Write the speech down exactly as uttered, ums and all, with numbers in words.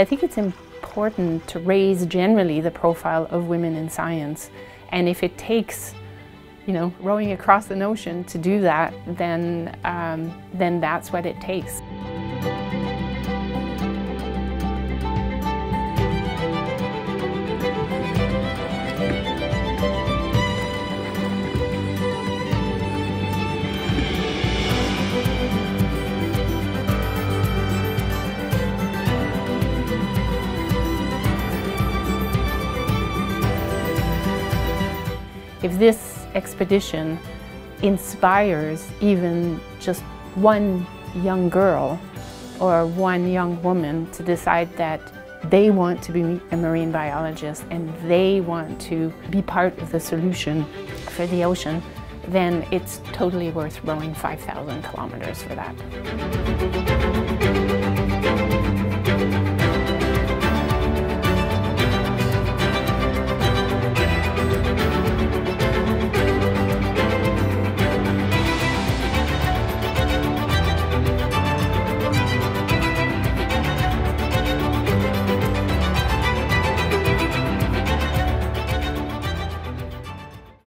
I think it's important to raise generally the profile of women in science, and if it takes, you know, rowing across the ocean to do that, then, um, then that's what it takes. If this expedition inspires even just one young girl or one young woman to decide that they want to be a marine biologist and they want to be part of the solution for the ocean, then it's totally worth rowing five thousand kilometers for that.